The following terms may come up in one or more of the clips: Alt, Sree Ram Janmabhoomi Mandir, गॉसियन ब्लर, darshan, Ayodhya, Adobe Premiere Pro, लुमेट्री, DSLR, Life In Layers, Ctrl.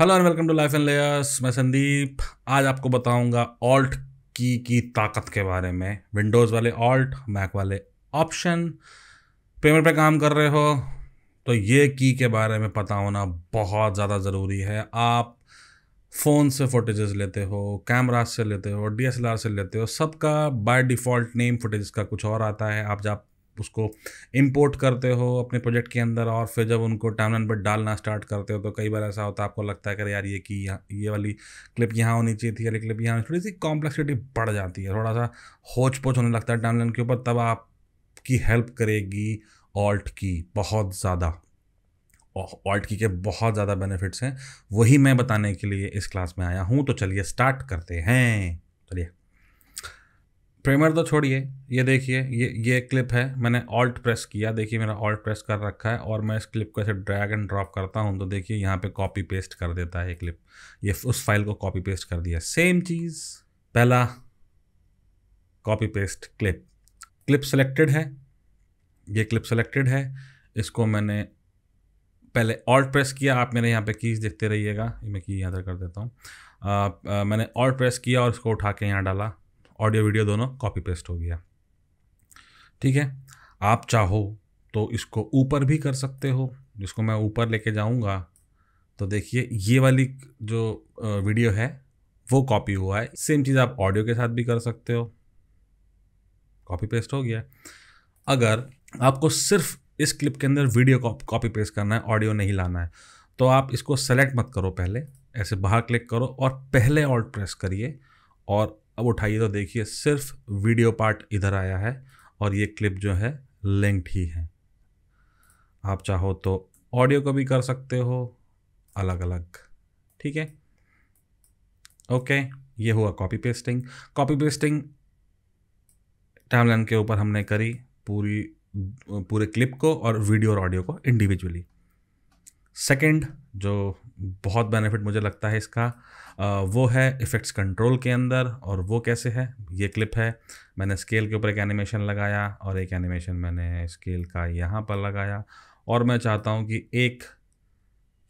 Hello and welcome to life in layers. मैं संदीप। आज आपको बताऊंगा ऑल्ट की ताकत के बारे में। विंडोज़ वाले ऑल्ट, मैक वाले ऑप्शन, पेमेंट पे काम कर रहे हो तो ये की के बारे में पता होना बहुत ज़्यादा ज़रूरी है। आप फ़ोन से फुटेजेस लेते हो, कैमरा से लेते हो, DSLR से लेते हो, सबका बाय डिफ़ॉल्ट नेम फुटेज का कुछ और आता है। आप जब उसको इंपोर्ट करते हो अपने प्रोजेक्ट के अंदर और फिर जब उनको टाइमलाइन पर डालना स्टार्ट करते हो तो कई बार ऐसा होता है आपको लगता है कि यार ये की ये वाली क्लिप यहाँ होनी चाहिए थी, ये क्लिप यहाँ, थोड़ी सी कॉम्प्लेक्सिटी बढ़ जाती है, थोड़ा सा होच पोच होने लगता है टाइमलाइन के ऊपर। तब आपकी हेल्प करेगी ऑल्ट की। बहुत ज़्यादा ऑल्ट की के बहुत ज़्यादा बेनिफिट्स हैं, वही मैं बताने के लिए इस क्लास में आया हूँ। तो चलिए स्टार्ट करते हैं। चलिए प्रीमियर तो छोड़िए, ये देखिए ये क्लिप है, मैंने ऑल्ट प्रेस किया, देखिए मेरा ऑल्ट प्रेस कर रखा है और मैं इस क्लिप को ऐसे ड्रैग एंड ड्रॉप करता हूँ तो देखिए यहाँ पे कॉपी पेस्ट कर देता है क्लिप। ये उस फाइल को कॉपी पेस्ट कर दिया। सेम चीज़, पहला copy paste clip, clip selected है, ये क्लिप सेलेक्टेड है, इसको मैंने पहले ऑल्ट प्रेस किया। आप मेरे यहाँ पे कीज़ देखते रहिएगा, मैं की यहाँ तक कर देता हूँ। मैंने ऑल्ट प्रेस किया और इसको उठा के यहाँ डाला, ऑडियो वीडियो दोनों कॉपी पेस्ट हो गया। ठीक है, आप चाहो तो इसको ऊपर भी कर सकते हो, जिसको मैं ऊपर लेके जाऊंगा तो देखिए ये वाली जो वीडियो है वो कॉपी हुआ है। सेम चीज़ आप ऑडियो के साथ भी कर सकते हो, कॉपी पेस्ट हो गया। अगर आपको सिर्फ इस क्लिप के अंदर वीडियो कॉपी पेस्ट करना है, ऑडियो नहीं लाना है, तो आप इसको सेलेक्ट मत करो, पहले ऐसे बाहर क्लिक करो और पहले ऑल्ट प्रेस करिए और अब उठाइए तो देखिए सिर्फ वीडियो पार्ट इधर आया है और ये क्लिप जो है लिंक्ड ही है। आप चाहो तो ऑडियो को भी कर सकते हो अलग अलग। ठीक है, ओके, ये हुआ copy pasting. Copy pasting timeline के ऊपर हमने करी पूरे क्लिप को और वीडियो और ऑडियो को इंडिविजुअली। सेकंड जो बहुत बेनिफिट मुझे लगता है इसका वो है इफ़ेक्ट्स कंट्रोल के अंदर। और वो कैसे है, ये क्लिप है, मैंने स्केल के ऊपर एक एनिमेशन लगाया और एक एनिमेशन मैंने स्केल का यहाँ पर लगाया और मैं चाहता हूँ कि एक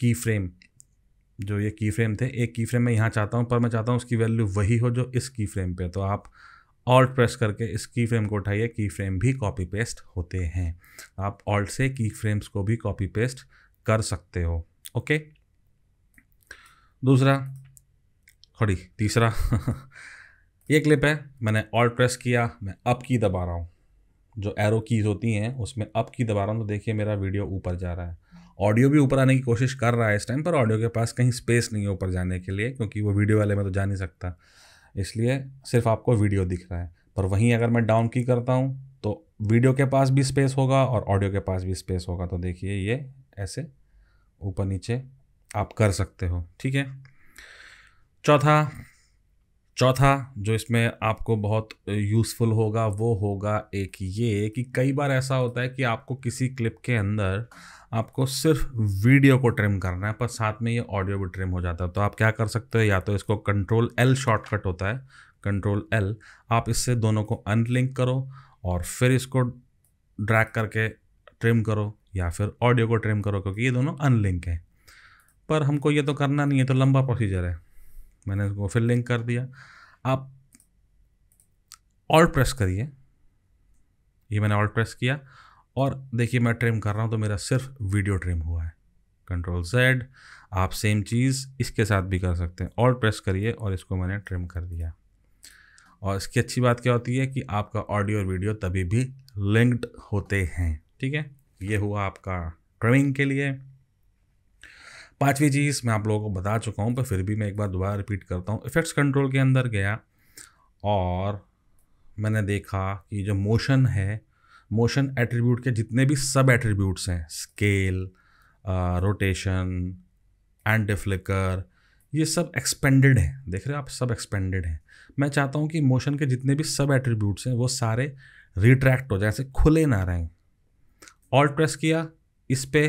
की फ्रेम, जो ये की फ्रेम थे, एक की फ्रेम मैं यहाँ चाहता हूँ, पर मैं चाहता हूँ उसकी वैल्यू वही हो जो इस की फ्रेम पर। तो आप ऑल्ट प्रेस करके इस की फ्रेम को उठाइए, की फ्रेम भी कॉपी पेस्ट होते हैं। आप ऑल्ट से की फ्रेम्स को भी कॉपी पेस्ट कर सकते हो। ओके, तीसरा ये क्लिप है, मैंने ऑल्ट प्रेस किया, मैं अप की दबा रहा हूँ, जो एरो कीज होती हैं उसमें अप की दबा रहा हूँ तो देखिए मेरा वीडियो ऊपर जा रहा है। ऑडियो भी ऊपर आने की कोशिश कर रहा है इस टाइम, पर ऑडियो के पास कहीं स्पेस नहीं है ऊपर जाने के लिए, क्योंकि वो वीडियो वाले में तो जा नहीं सकता, इसलिए सिर्फ आपको वीडियो दिख रहा है। पर वहीं अगर मैं डाउन की करता हूँ तो वीडियो के पास भी स्पेस होगा और ऑडियो के पास भी स्पेस होगा। तो देखिए ये ऐसे ऊपर नीचे आप कर सकते हो। ठीक है, चौथा जो इसमें आपको बहुत यूज़फुल होगा वो होगा एक ये कि कई बार ऐसा होता है कि आपको किसी क्लिप के अंदर आपको सिर्फ वीडियो को ट्रिम करना है, पर साथ में ये ऑडियो भी ट्रिम हो जाता है। तो आप क्या कर सकते हो, या तो इसको Ctrl+L शॉर्टकट होता है, Ctrl+L, आप इससे दोनों को अनलिंक करो और फिर इसको ड्रैग करके ट्रिम करो या फिर ऑडियो को ट्रिम करो, क्योंकि ये दोनों अनलिंक हैं। पर हमको ये तो करना नहीं है, तो लंबा प्रोसीजर है, मैंने इसको फिर लिंक कर दिया। आप ऑल्ट प्रेस करिए, ये मैंने ऑल्ट प्रेस किया और देखिए मैं ट्रिम कर रहा हूँ तो मेरा सिर्फ वीडियो ट्रिम हुआ है। Ctrl+Z, आप सेम चीज़ इसके साथ भी कर सकते हैं, ऑल्ट प्रेस करिए और इसको मैंने ट्रिम कर दिया। और इसकी अच्छी बात क्या होती है कि आपका ऑडियो और वीडियो तभी भी लिंक्ड होते हैं। ठीक है, ये हुआ आपका ट्रिमिंग के लिए। पांचवी चीज़ मैं आप लोगों को बता चुका हूँ, पर फिर भी मैं एक बार दोबारा रिपीट करता हूँ। इफ़ेक्ट्स कंट्रोल के अंदर गया और मैंने देखा कि जो मोशन है, मोशन एट्रीब्यूट के जितने भी सब एट्रीब्यूट्स हैं, स्केल, रोटेशन, एंटी फ्लिकर, ये सब एक्सपेंडेड हैं। देख रहे हो आप, सब एक्सपेंडेड हैं। मैं चाहता हूँ कि मोशन के जितने भी सब एट्रीब्यूट्स हैं वो सारे रिट्रैक्ट हो जाए, ऐसे खुले ना रहें। ऑल्ट प्रेस किया, इस पे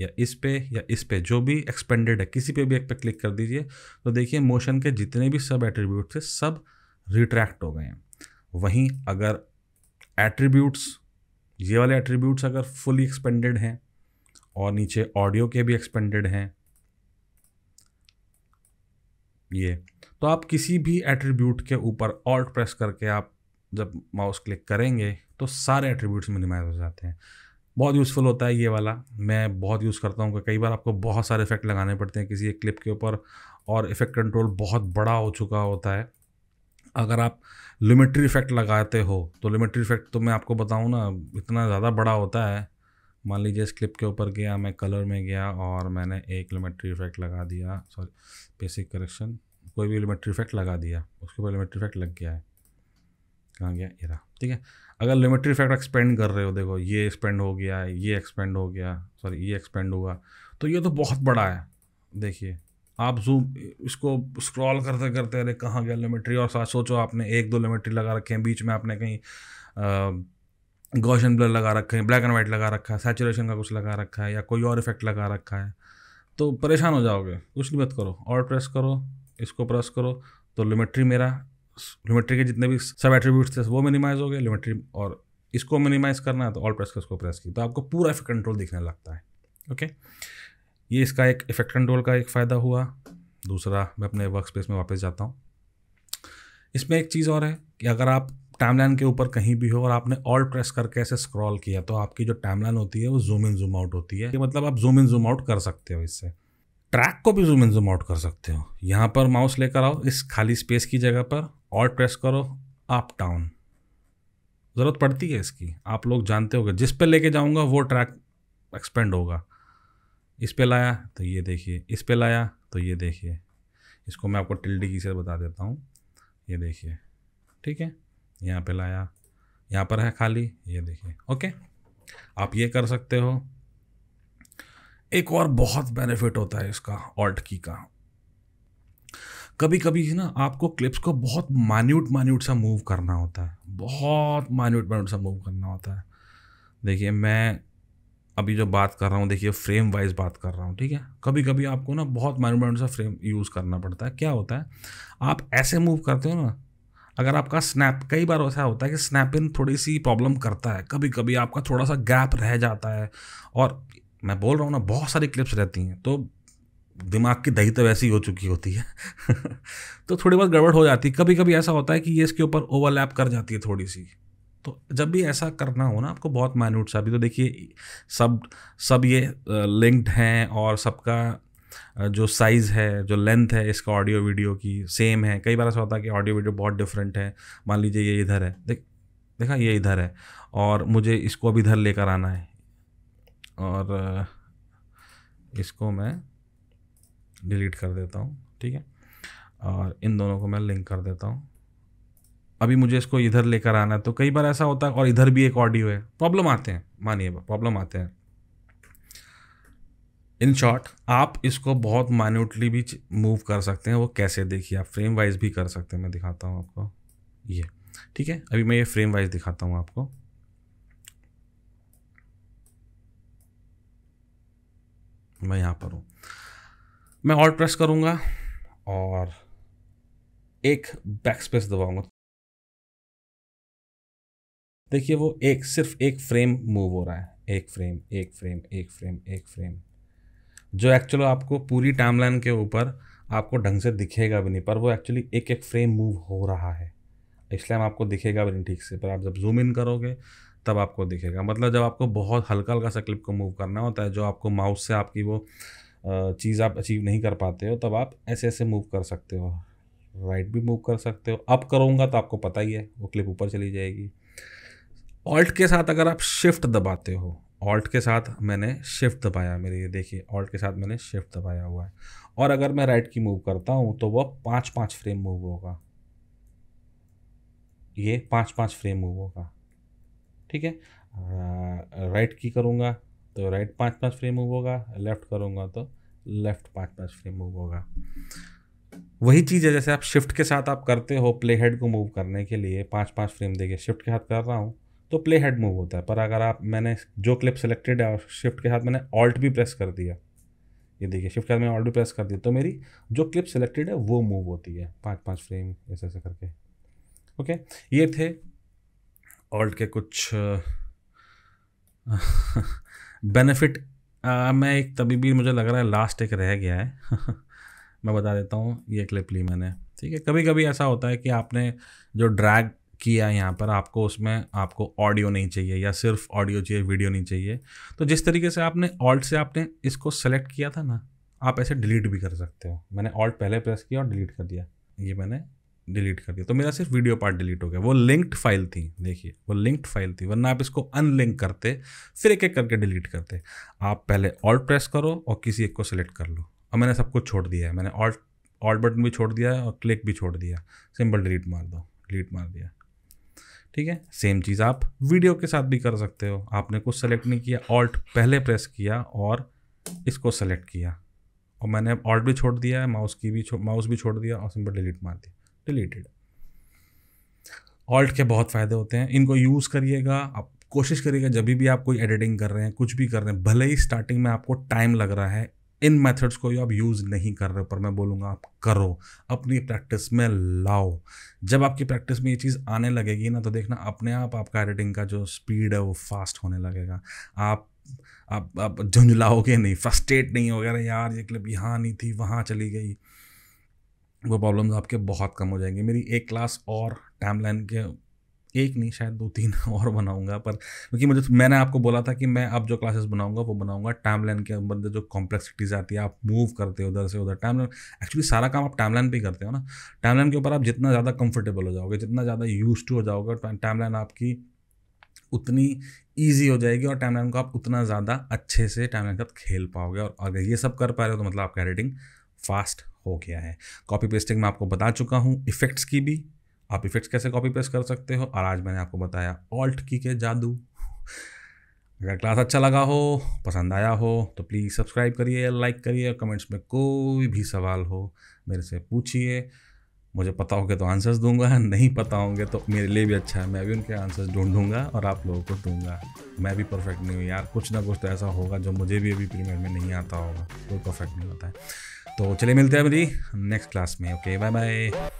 या इस पे या इस पे, जो भी एक्सपेंडेड है किसी पे भी एक पे क्लिक कर दीजिए तो देखिए मोशन के जितने भी सब एट्रीब्यूट्स थे सब रिट्रैक्ट हो गए हैं। वहीं अगर एट्रीब्यूट्स, ये वाले एट्रीब्यूट्स अगर फुली एक्सपेंडेड हैं और नीचे ऑडियो के भी एक्सपेंडेड हैं ये। तो आप किसी भी एट्रीब्यूट के ऊपर ऑल्ट प्रेस करके आप जब माउस क्लिक करेंगे तो सारे एट्रीब्यूट्स मिनिमाइज हो जाते हैं। बहुत यूज़फुल होता है ये वाला, मैं बहुत यूज़ करता हूँ। कई बार आपको बहुत सारे इफेक्ट लगाने पड़ते हैं किसी एक क्लिप के ऊपर और इफेक्ट कंट्रोल बहुत बड़ा हो चुका होता है। अगर आप लुमेट्री इफेक्ट लगाते हो तो लुमेट्री इफेक्ट तो मैं आपको बताऊँ ना, इतना ज़्यादा बड़ा होता है। मान लीजिए इस क्लिप के ऊपर गया, मैं कलर में गया और मैंने एक लुमेट्री इफेक्ट लगा दिया, सॉरी बेसिक करेक्शन, कोई भी लुमेट्री इफेक्ट लगा दिया, उसके ऊपर लुमेट्री इफेक्ट लग गया है, कहाँ गया, ये रहा, ठीक है। अगर लिमिटेड इफेक्ट एक्सपेंड कर रहे हो, देखो ये एक्सपेंड हो गया, ये एक्सपेंड हो गया, सॉरी ये एक्सपेंड हुआ, तो ये तो बहुत बड़ा है। देखिए आप जूम, इसको स्क्रॉल करते करते अरे कहाँ गया लिमिट्री, और साथ सोचो आपने एक दो लिमिट्री लगा रखे हैं, बीच में आपने कहीं गॉसियन ब्लर लगा रखे हैं, ब्लैक एंड वाइट लगा रखा है, सैचुरेशन का कुछ लगा रखा है या कोई और इफेक्ट लगा रखा है, तो परेशान हो जाओगे। कुछ नहीं मत करो, और प्रेस करो, इसको प्रेस करो तो लिमिट्री, मेरा लिमिट्री के जितने भी सब एट्रीब्यूट्स थे वो मिनिमाइज हो गए। लिमिट्री और इसको मिनिमाइज करना है तो ऑल प्रेस कर इसको प्रेस की, तो आपको पूरा इफेक्ट कंट्रोल दिखने लगता है। ओके, ये इसका एक इफेक्ट कंट्रोल का एक फ़ायदा हुआ। दूसरा, मैं अपने वर्क स्पेस में वापस जाता हूँ। इसमें एक चीज़ और है कि अगर आप टाइमलाइन के ऊपर कहीं भी हो और आपने ऑल प्रेस करके ऐसे स्क्रॉल किया तो आपकी जो टाइमलाइन होती है वो जूम इन जूम आउट होती है। मतलब आप जूम इन जूम आउट कर सकते हो, इससे ट्रैक को भी जूम इन जूम आउट कर सकते हो। यहाँ पर माउस लेकर आओ, इस खाली स्पेस की जगह पर और प्रेस करो अप डाउन। ज़रूरत पड़ती है इसकी, आप लोग जानते होंगे। जिस पे लेके जाऊँगा वो ट्रैक एक्सपेंड होगा। इस पे लाया तो ये देखिए, इस पे लाया तो ये देखिए। इसको मैं आपको टिल्डी की से बता देता हूँ, ये देखिए, ठीक है। यहाँ पे लाया, यहाँ पर है खाली, ये देखिए। ओके, आप ये कर सकते हो। एक और बहुत बेनिफिट होता है इसका, ऑल्ट की का। कभी कभी है ना, आपको क्लिप्स को बहुत माइन्यूट सा मूव करना होता है, बहुत माइन्यूट सा मूव करना होता है। देखिए मैं अभी जो बात कर रहा हूँ, देखिए फ्रेम वाइज बात कर रहा हूँ, ठीक है। कभी कभी आपको ना बहुत माइन्यूट सा फ्रेम यूज़ करना पड़ता है। क्या होता है, आप ऐसे मूव करते हो ना, अगर आपका स्नैप, कई बार ऐसा होता है कि स्नैप इन थोड़ी सी प्रॉब्लम करता है, कभी कभी आपका थोड़ा सा गैप रह जाता है। और मैं बोल रहा हूँ ना, बहुत सारी क्लिप्स रहती हैं तो दिमाग की दही तो वैसी हो चुकी होती है तो थोड़ी बहुत गड़बड़ हो जाती है। कभी कभी ऐसा होता है कि ये इसके ऊपर ओवरलैप कर जाती है थोड़ी सी। तो जब भी ऐसा करना हो ना आपको, बहुत माइन्यूट सा भी, तो देखिए सब ये लिंक्ड हैं और सबका जो साइज़ है, जो लेंथ है इसका ऑडियो वीडियो की सेम है। कई बार ऐसा होता है कि ऑडियो वीडियो बहुत डिफरेंट है। मान लीजिए ये इधर है, देखा ये इधर है और मुझे इसको अब इधर लेकर आना है और इसको मैं डिलीट कर देता हूँ, ठीक है। और इन दोनों को मैं लिंक कर देता हूँ। अभी मुझे इसको इधर लेकर आना है, तो कई बार ऐसा होता है और इधर भी एक ऑडियो है, प्रॉब्लम आते हैं, मानिए प्रॉब्लम आते हैं। इन शॉर्ट, आप इसको बहुत माइन्यूटली भी मूव कर सकते हैं। वो कैसे, देखिए आप फ्रेम वाइज भी कर सकते हैं। मैं दिखाता हूँ आपको ये, ठीक है। अभी मैं ये फ्रेम वाइज दिखाता हूँ आपको। मैं यहाँ पर हूँ, मैं ऑल्ट प्रेस करूँगा और एक बैक स्पेस दबाऊँगा। देखिए वो एक, सिर्फ एक फ्रेम मूव हो रहा है, एक फ्रेम, एक फ्रेम, एक फ्रेम, एक फ्रेम, जो एक्चुअली आपको पूरी टाइमलाइन के ऊपर आपको ढंग से दिखेगा भी नहीं, पर वो एक्चुअली एक एक फ्रेम मूव हो रहा है, इसलिए हम आपको दिखेगा भी नहीं ठीक से। पर आप जब जूम इन करोगे तब आपको दिखेगा। मतलब जब आपको बहुत हल्का सा क्लिप को मूव करना होता है, जो आपको माउस से आपकी वो चीज़ आप अचीव नहीं कर पाते हो, तब आप ऐसे ऐसे मूव कर सकते हो। राइट भी मूव कर सकते हो। अप करूँगा तो आपको पता ही है वो क्लिप ऊपर चली जाएगी। ऑल्ट के साथ अगर आप शिफ्ट दबाते हो, ऑल्ट के साथ मैंने शिफ्ट दबाया, मेरे ये देखिए ऑल्ट के साथ मैंने शिफ्ट दबाया हुआ है। और अगर मैं राइट की मूव करता हूँ तो वह 5-5 फ्रेम मूव होगा, ये 5-5 फ्रेम मूव होगा, ठीक है। राइट की करूँगा तो राइट 5-5 फ्रेम मूव होगा, लेफ़्ट करूँगा तो लेफ़्ट 5-5 फ्रेम मूव होगा। वही चीज़ है जैसे आप शिफ्ट के साथ आप करते हो, प्ले हेड को मूव करने के लिए 5-5 फ्रेम देके शिफ्ट के साथ कर रहा हूँ तो प्ले हेड मूव होता है। पर अगर आप, मैंने जो क्लिप सेलेक्टेड है और शिफ्ट के साथ मैंने ऑल्ट भी प्रेस कर दिया, ये देखिए शिफ्ट के साथ मैंने ऑल्ट भी प्रेस कर दिया, तो मेरी जो क्लिप सेलेक्टेड है वो मूव होती है 5-5 फ्रेम ऐसे ऐसे करके। ओके, ये थे ऑल्ट के कुछ बेनिफिट। मैं एक, तभी भी मुझे लग रहा है लास्ट एक रह गया है मैं बता देता हूँ, ये क्लिप ली मैंने, ठीक है। कभी कभी ऐसा होता है कि आपने जो ड्रैग किया यहाँ पर, आपको उसमें आपको ऑडियो नहीं चाहिए या सिर्फ ऑडियो चाहिए, वीडियो नहीं चाहिए। तो जिस तरीके से आपने ऑल्ट से आपने इसको सेलेक्ट किया था ना, आप ऐसे डिलीट भी कर सकते हो। मैंने ऑल्ट पहले प्रेस किया और डिलीट कर दिया, ये मैंने डिलीट कर दिया, तो मेरा सिर्फ वीडियो पार्ट डिलीट हो गया। वो लिंक्ड फाइल थी, देखिए वो लिंक्ड फाइल थी, वरना आप इसको अनलिंक करते फिर एक एक करके डिलीट करते। आप पहले ऑल्ट प्रेस करो और किसी एक को सेलेक्ट कर लो। और मैंने सब कुछ छोड़ दिया है, मैंने ऑल्ट बटन भी छोड़ दिया है और क्लिक भी छोड़ दिया, सिंपल डिलीट मार दो, डिलीट मार दिया, ठीक है। सेम चीज़ आप वीडियो के साथ भी कर सकते हो। आपने कुछ सेलेक्ट नहीं किया, ऑल्ट पहले प्रेस किया और इसको सेलेक्ट किया, और मैंने ऑल्ट भी छोड़ दिया है, माउस भी छोड़ दिया और सिंपल डिलीट मार दिया, डिलीटेड। ऑल्ट के बहुत फ़ायदे होते हैं, इनको यूज़ करिएगा। आप कोशिश करिएगा जब भी आप कोई एडिटिंग कर रहे हैं, कुछ भी कर रहे हैं, भले ही स्टार्टिंग में आपको टाइम लग रहा है, इन मेथड्स को आप यूज़ नहीं कर रहे, पर मैं बोलूँगा आप करो, अपनी प्रैक्टिस में लाओ। जब आपकी प्रैक्टिस में ये चीज़ आने लगेगी ना, तो देखना अपने आप आपका एडिटिंग का जो स्पीड है वो फास्ट होने लगेगा। आप झुंझुलाओगे नहीं, फ्रस्ट्रेट नहीं हो गया यार ये क्लिप यहाँ नहीं थी वहाँ चली गई। वो प्रॉब्लम्स आपके बहुत कम हो जाएंगे। मेरी एक क्लास और टाइमलाइन के, एक नहीं शायद 2-3 और बनाऊंगा, पर क्योंकि मैंने आपको बोला था कि मैं अब जो क्लासेस बनाऊंगा वो बनाऊंगा टाइमलाइन के अंदर जो कॉम्प्लेक्सिटीज़ आती है, आप मूव करते हो उधर से उधर। टाइमलाइन एक्चुअली सारा काम आप टाइमलाइन पे ही करते हो ना, टाइमलाइन के ऊपर आप जितना ज़्यादा कंफर्टेबल हो जाओगे, जितना ज़्यादा यूज टू हो जाओगे, टाइमलाइन आपकी उतनी ईजी हो जाएगी और टाइमलाइन को आप उतना ज़्यादा अच्छे से टाइमलाइन के साथ खेल पाओगे। और अगर ये सब कर पा रहे हो तो मतलब आपका एडिटिंग फास्ट हो गया है। कॉपी पेस्टिंग मैं आपको बता चुका हूँ, इफ़ेक्ट्स की भी, आप इफ़ेक्ट्स कैसे कॉपी पेस्ट कर सकते हो, और आज मैंने आपको बताया ऑल्ट की के जादू। अगर क्लास अच्छा लगा हो, पसंद आया हो, तो प्लीज़ सब्सक्राइब करिए, लाइक करिए। कमेंट्स में कोई भी सवाल हो मेरे से पूछिए, मुझे पता होगा तो आंसर्स दूंगा, नहीं पता होंगे तो मेरे लिए भी अच्छा है, मैं भी उनके आंसर्स ढूंढूंगा और आप लोगों को दूंगा। मैं भी परफेक्ट नहीं हूँ यार, कुछ ना कुछ तो ऐसा होगा जो मुझे भी अभी प्रीमियर में नहीं आता होगा, कोई परफेक्ट नहीं होता है। तो चलिए मिलते हैं मेरी नेक्स्ट क्लास में, ओके बाय बाय।